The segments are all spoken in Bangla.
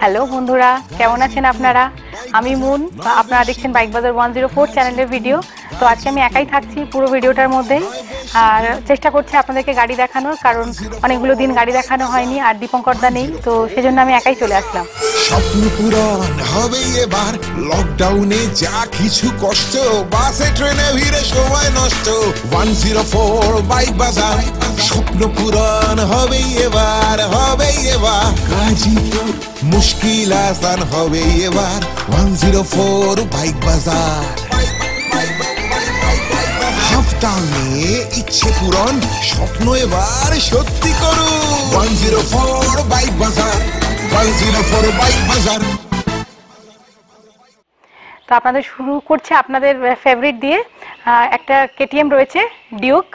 হ্যালো বন্ধুরা, কেমন আছেন আপনারা? আমি মুন, আপনারা দেখছেন বাইক বাজার 104 চ্যানেলের ভিডিও। তো আজকে আমি একাই থাকছি পুরো ভিডিওটার মধ্যে, আর চেষ্টা করছি আপনাদেরকে গাড়ি দেখানোর, কারণ অনেকগুলো দিন গাড়ি দেখানো হয়নি আর দীপঙ্করদা নেই, তো সেজন্য আমি একাই চলে আসলাম। স্বপ্ন পূরণ হবে এবার, লকডাউনে যা কিছু কষ্ট, বাসে ট্রেনে ভিড়ে সময় নষ্ট, 104 বাইক বাজার। স্বপ্ন পূরণ হবে এবার, হবে এবার, গাজীপুর মুশকিল আসান হবে এবার, 104 বাইক বাজার। ইচ্ছে পূরণ স্বপ্ন এবার সত্যি করুন, 104 বাইক বাজার, 104 বাইক বাজার। তো আপনাদের শুরু করছে আপনাদের ফেভারিট দিয়ে। একটা কেটিএম রয়েছে ডিউক,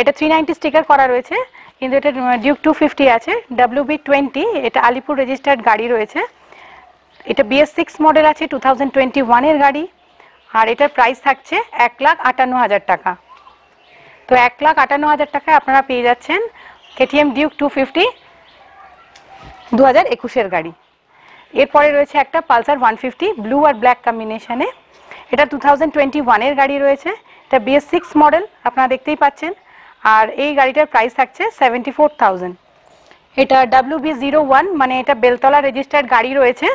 এটা 390 স্টিকার করা রয়েছে, কিন্তু এটা ডিউক 250 আছে, WB20, এটা আলিপুর রেজিস্টার্ড গাড়ি রয়েছে। এটা BS6 মডেল আছে, 2021-এর গাড়ি, আর এটার প্রাইস থাকছে 1,58,000 টাকা। তো 1,58,000 টাকায় আপনারা পেয়ে যাচ্ছেন KTM Duke 250, 2021-এর গাড়ি। এরপরে রয়েছে একটা Pulsar 150 ব্লু আর ব্ল্যাক কম্বিনেশনে, এটা 2021-এর গাড়ি রয়েছে, এটা BS6 মডেল, আপনারা দেখতেই পাচ্ছেন, আর এই গাড়িটার প্রাইস থাকছে 74,000। এটা WB01, মানে এটা বেলতলা রেজিস্টার্ড গাড়ি রয়েছে।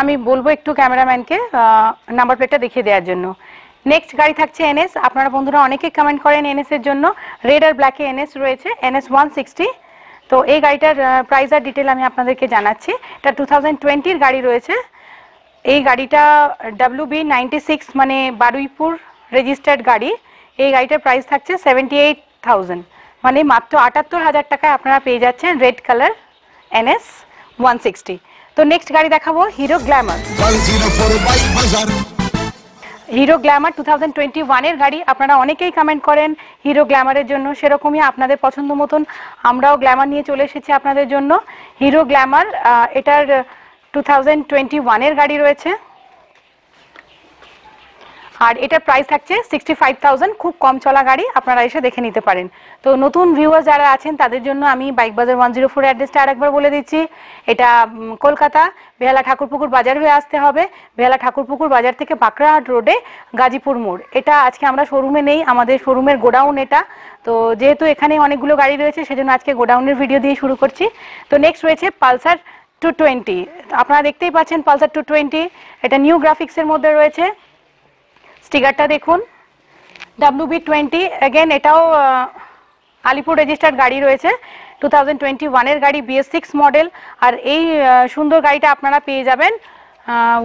আমি বলবো একটু ক্যামেরাম্যানকে নাম্বার প্লেটটা দেখিয়ে দেওয়ার জন্য। নেক্সট গাড়ি থাকছে NS। আপনারা বন্ধুরা অনেকেই কমেন্ট করেন NS এর জন্য, রেড আর ব্ল্যাকে NS রয়েছে, NS 160। তো এই গাড়িটার প্রাইস আর ডিটেল আমি আপনাদেরকে জানাচ্ছি। এটা 2020-এর গাড়ি রয়েছে, এই গাড়িটা WB96, মানে বারুইপুর রেজিস্টার্ড গাড়ি। এই গাড়িটার প্রাইস থাকছে 78,000, মানে মাত্র 78,000 টাকায় আপনারা পেয়ে যাচ্ছেন রেড কালার NS 160। তো নেক্সট গাড়ি দেখাবো হিরো গ্ল্যামার। হিরো গ্ল্যামার 2021-এর গাড়ি, আপনারা অনেকেই কমেন্ট করেন হিরো গ্ল্যামারের জন্য, সেরকমই আপনাদের পছন্দ মতন আমরাও গ্ল্যামার নিয়ে চলে এসেছি আপনাদের জন্য। হিরো গ্ল্যামার, এটার 2021-এর গাড়ি রয়েছে, আর এটার প্রাইস থাকছে 65,000, খুব কম চলা গাড়ি, আপনারা এসে দেখে নিতে পারেন। তো নতুন ভিউয়ার যারা আছেন তাদের জন্য আমি বাইক বাজার 104 অ্যাড্রেসটা আরেকবার বলে দিচ্ছি। এটা কলকাতা বেহালা ঠাকুরপুকুর বাজার হয়ে আসতে হবে, বেহালা ঠাকুরপুকুর বাজার থেকে বাঁকড়াহাট রোডে গাজীপুর মোড়। এটা আজকে আমরা শোরুমে নেই, আমাদের শোরুমের গোডাউন এটা, তো যেহেতু এখানে অনেকগুলো গাড়ি রয়েছে সেজন্য আজকে গোডাউনের ভিডিও দিয়ে শুরু করছি। তো নেক্সট রয়েছে পালসার 220, আপনারা দেখতেই পাচ্ছেন পালসার 220, এটা নিউ গ্রাফিক্সের মধ্যে রয়েছে, স্টিকারটা দেখুন, WB20, এগেন এটাও আলিপুর রেজিস্টার্ড গাড়ি রয়েছে, 2021-এর গাড়ি, BS6 মডেল, আর এই সুন্দর গাড়িটা আপনারা পেয়ে যাবেন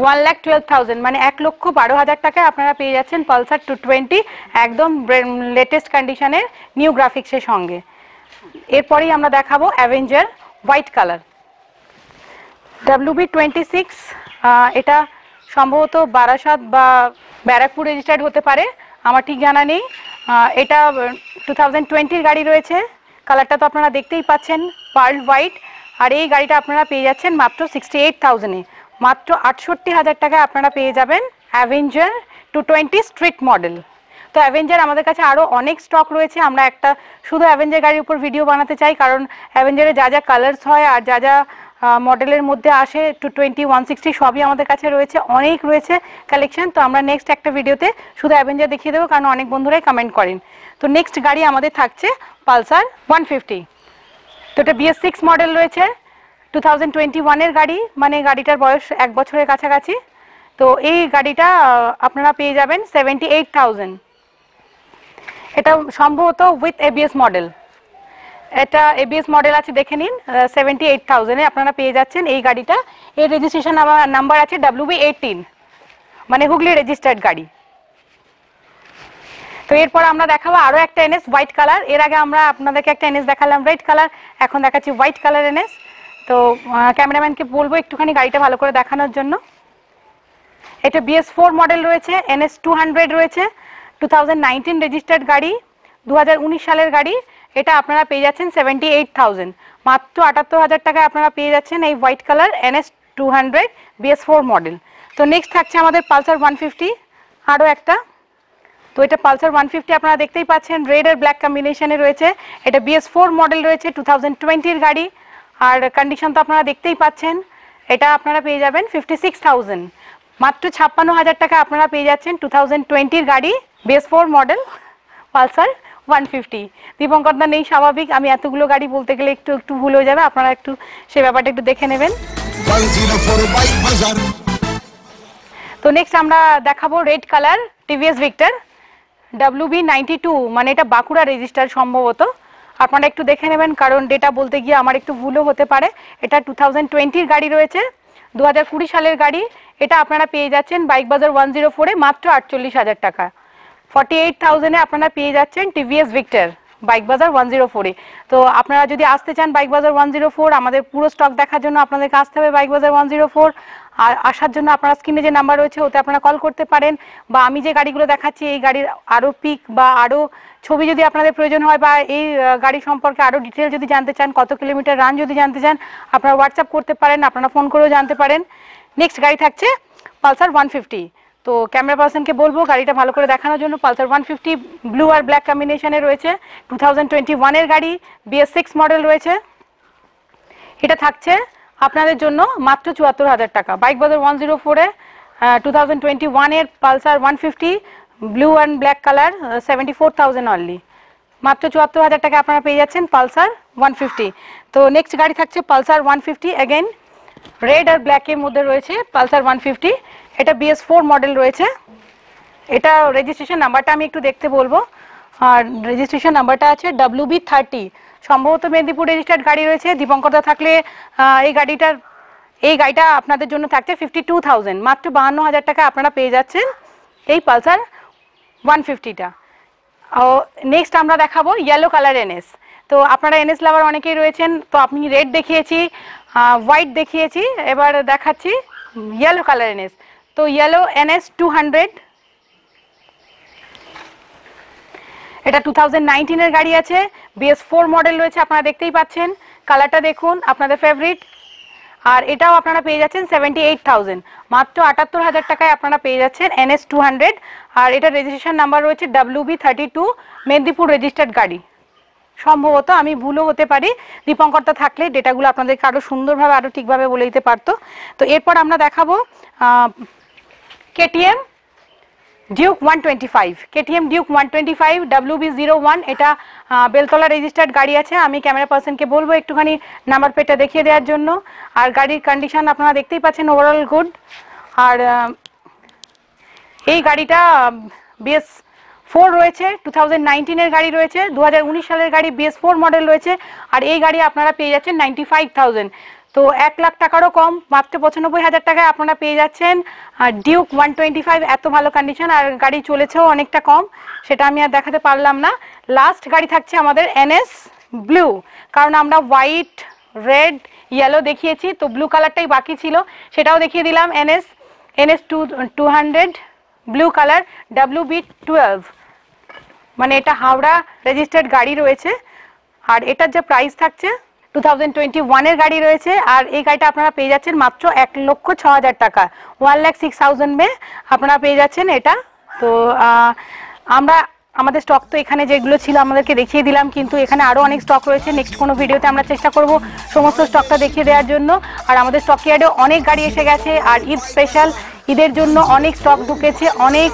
1,12,000, মানে 1,12,000 টাকায় আপনারা পেয়ে যাচ্ছেন পালসার 220, একদম লেটেস্ট কন্ডিশনের নিউ গ্রাফিক্সের সঙ্গে। এরপরেই আমরা দেখাবো অ্যাভেঞ্জার হোয়াইট কালার, WB26, এটা সম্ভবত বারাসাত বা ব্যারাকপুর রেজিস্টার্ড হতে পারে, আমার ঠিক জানা নেই। এটা 2020-এর গাড়ি রয়েছে, কালারটা তো আপনারা দেখতেই পাচ্ছেন পার্ল হোয়াইট, আর এই গাড়িটা আপনারা পেয়ে যাচ্ছেন মাত্র 68,000-এ, মাত্র 68,000 টাকায় আপনারা পেয়ে যাবেন অ্যাভেঞ্জার 220 স্ট্রিট মডেল। তো অ্যাভেঞ্জার আমাদের কাছে আরও অনেক স্টক রয়েছে, আমরা একটা শুধু অ্যাভেঞ্জার গাড়ির উপর ভিডিও বানাতে চাই, কারণ অ্যাভেঞ্জারে যা যা কালার্স হয় আর যা যা মডেলের মধ্যে আসে 220, 160 সবই আমাদের কাছে রয়েছে, অনেক রয়েছে কালেকশন। তো আমরা নেক্সট একটা ভিডিওতে শুধু অ্যাভেঞ্জার দেখিয়ে দেবো, কারণ অনেক বন্ধুরাই কমেন্ট করেন। তো নেক্সট গাড়ি আমাদের থাকছে পালসার 150, তো এটা BS6 মডেল রয়েছে, 2021-এর গাড়ি, মানে গাড়িটার বয়স 1 বছরের কাছাকাছি। তো এই গাড়িটা আপনারা পেয়ে যাবেন 78,000, এটা সম্ভবত উইথ ABS মডেল, এটা ABS মডেল আছে, দেখে নিন, 78,000-এ আপনারা পেয়ে যাচ্ছেন এই গাড়িটা। এর রেজিস্ট্রেশন নাম্বার আছে WB18, মানে হুগলি রেজিস্টার্ড গাড়ি। তো এরপর আমরা দেখাবো আরও একটা NS হোয়াইট কালার, এর আগে আমরা আপনাদেরকে একটা NS দেখালাম রেড কালার, এখন দেখাচ্ছি হোয়াইট কালার NS। তো ক্যামেরাম্যানকে বলবো একটুখানি গাড়িটা ভালো করে দেখানোর জন্য। এটা BS4 মডেল রয়েছে, NS 200 রয়েছে, 2019 রেজিস্টার্ড গাড়ি, 2019 সালের গাড়ি, এটা আপনারা পেয়ে যাচ্ছেন 78,000, মাত্র 78,000 টাকায় আপনারা পেয়ে যাচ্ছেন এই white colour NS 200 BS4 model. তো নেক্সট থাকছে আমাদের পালসার 150, আরও একটা। তো এটা পালসার 150, আপনারা দেখতেই পাচ্ছেন রেড আর ব্ল্যাক কম্বিনেশনে রয়েছে, এটা BS4 মডেল রয়েছে, 2020-এর গাড়ি, আর কন্ডিশন তো আপনারা দেখতেই পাচ্ছেন, এটা আপনারা পেয়ে যাবেন 56000, মাত্র 56000 টাকা আপনারা পেয়ে যাচ্ছেন 2020 এর গাড়ি, BS4 মডেল পালসার 150। দীপঙ্কর দা নেই, স্বাভাবিক, আমি এতগুলো গাড়ি বলতে গেলে একটু ভুল হয়ে যাবে, আপনারা একটু সেই ব্যাপারটা একটু দেখে নেবেন। তো নেক্সট আমরা দেখাবো red colour TVS Victor WB92, মানে এটা বাঁকুড়া রেজিস্টার সম্ভবত, আপনারা একটু দেখে নেবেন কারণ ডেটা বলতে গিয়ে আমার একটু ভুলও হতে পারে। এটা 2020 গাড়ি রয়েছে, 2020 সালের গাড়ি, এটা আপনারা পেয়ে যাচ্ছেন BikeBazar104 মাত্র 48000 টাকা, 48000 আপনারা পেয়ে যাচ্ছেন TVS Victor BikeBazar104। তো আপনারা যদি আসতে চান BikeBazar104, আমাদের পুরো স্টক দেখার জন্য আপনাদেরকে আসতে হবে BikeBazar104, আর আসার জন্য আপনারা স্ক্রিনে যে নাম্বার রয়েছে ওতে আপনারা কল করতে পারেন, বা আমি যে গাড়িগুলো দেখাচ্ছি এই গাড়ির আরও পিক বা আরও ছবি যদি আপনাদের প্রয়োজন হয়, বা এই গাড়ি সম্পর্কে আরও ডিটেল যদি জানতে চান, কত কিলোমিটার রান যদি জানতে চান, আপনারা হোয়াটসঅ্যাপ করতে পারেন, আপনারা ফোন করেও জানতে পারেন। নেক্সট গাড়ি থাকছে Pulsar 150। তো ক্যামেরা পার্সনকে বলবো গাড়িটা ভালো করে দেখানোর জন্য। Pulsar 150 ব্লু আর ব্ল্যাক কম্বিনেশনে রয়েছে, 2021 এর গাড়ি, BS6 মডেল রয়েছে, এটা থাকছে আপনাদের জন্য মাত্র 74000 টাকা। BikeBazar104 এ 2021 এর Pulsar 150 blue and black colour, 74000 only, মাত্র 74000 টাকা আপনারা পেয়ে যাচ্ছেন Pulsar 150। তো নেক্সট গাড়ি থাকছে Pulsar 150, অ্যাগেন রেড আর ব্ল্যাকের মধ্যে রয়েছে Pulsar 150, এটা BS4 মডেল রয়েছে, এটা রেজিস্ট্রেশন নাম্বারটা আমি একটু দেখতে বলবো, আর রেজিস্ট্রেশন নাম্বারটা আছে WB30, সম্ভবত মেদিনীপুর রেজিস্টার্ড গাড়ি রয়েছে। দীপঙ্করদা থাকলে এই গাড়িটা আপনাদের জন্য থাকছে 52000, মাত্র 52000 টাকা আপনারা পেয়ে যাচ্ছেন এই Pulsar 150টা। নেক্সট আমরা দেখাবো ইয়েলো কালার NS। তো আপনারা NS লাভার অনেকেই রয়েছেন, তো আমি রেড দেখিয়েছি, হোয়াইট দেখিয়েছি, এবার দেখাচ্ছি ইয়েলো কালার NS। তো ইয়েলো NS 200, এটা 2019 এর গাড়ি আছে, BS4 মডেল রয়েছে, আপনারা দেখতেই পাচ্ছেন, কালারটা দেখুন আপনাদের ফেভারিট, আর এটাও আপনারা পেয়ে যাচ্ছেন 78000, মাত্র 78000 টাকায় আপনারা পেয়ে যাচ্ছেন NS 200, আর এটা রেজিস্ট্রেশন নাম্বার রয়েছে WB32, মেদিনীপুর রেজিস্টার্ড গাড়ি, সম্ভবত আমি ভুলও হতে পারি, দীপঙ্করদা থাকলে ডেটাগুলো আপনাদেরকে আরও সুন্দরভাবে আরও ঠিকভাবে বলে দিতে পারতো। তো এরপর আমরা দেখাবো KTM Duke 125, KTM Duke 125 WB01, এটা বেলতলা রেজিস্টার্ড গাড়ি আছে, আমি ক্যামেরা পার্সনকে বলবো একটুখানি নাম্বার প্লেটটা দেখিয়ে দেওয়ার জন্য। আর গাড়ির কন্ডিশন আপনারা দেখতেই পাচ্ছেন ওভারঅল গুড, আর এই গাড়িটা BS4 রয়েছে, 2019 এর গাড়ি রয়েছে, 2019 সালের গাড়ি, BS4 মডেল রয়েছে, আর এই গাড়ি আপনারা পেয়ে যাচ্ছেন 95000, তো 1 লাখ টাকারও কম, মাত্র 95000 টাকায় আপনারা পেয়ে যাচ্ছেন Duke 125, এত ভালো কন্ডিশন, আর গাড়ি চলেছেও অনেকটা কম, সেটা আমি আর দেখাতে পারলাম না। লাস্ট গাড়ি থাকছে আমাদের NS ব্লু, কারণ আমরা হোয়াইট, রেড, ইয়েলো দেখিয়েছি, তো ব্লু কালারটাই বাকি ছিল, সেটাও দেখিয়ে দিলাম। NS 200 ব্লু কালার, WB12, মানে এটা হাওড়া রেজিস্টার্ড গাড়ি রয়েছে, আর এটার যে প্রাইস থাকছে 2021 এর গাড়ি রয়েছে, আর এই গাড়িটা আপনারা পেয়ে যাচ্ছেন মাত্র 1,06,000 টাকা, 1,06,000 মে আপনারা পেয়ে যাচ্ছেন এটা। তো আমরা আমাদের স্টক তো এখানে যেগুলো ছিল আমাদেরকে দেখিয়ে দিলাম, কিন্তু এখানে আরও অনেক স্টক রয়েছে, নেক্সট কোনো ভিডিওতে আমরা চেষ্টা করব সমস্ত স্টকটা দেখিয়ে দেওয়ার জন্য। আর আমাদের স্টক ইয়ার্ডে অনেক গাড়ি এসে গেছে, আর ঈদ স্পেশাল, ঈদের জন্য অনেক স্টক ঢুকেছে, অনেক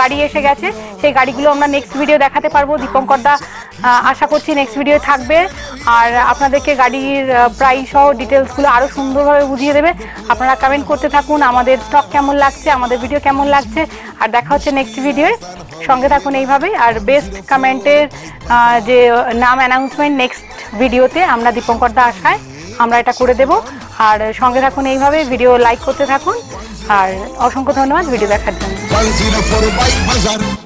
গাড়ি এসে গেছে, সেই গাড়িগুলো আমরা নেক্সট ভিডিও দেখাতে পারবো, দীপঙ্করদা আশা করছি নেক্সট ভিডিও থাকবে, আর আপনাদেরকে গাড়ির প্রাইস সহ ডিটেলসগুলো আরও সুন্দরভাবে বুঝিয়ে দেবে। আপনারা কমেন্ট করতে থাকুন আমাদের স্টক কেমন লাগছে, আমাদের ভিডিও কেমন লাগছে, আর দেখা হচ্ছে নেক্সট ভিডিওয়, সঙ্গে থাকুন এইভাবেই। আর বেস্ট কমেন্টের যে নাম অ্যানাউন্সমেন্ট নেক্সট ভিডিওতে আমরা দীপঙ্করদা আশায় আমরা এটা করে দেব, আর সঙ্গে থাকুন এইভাবে, ভিডিও লাইক করতে থাকুন, আর অসংখ্য ধন্যবাদ ভিডিও দেখার জন্য।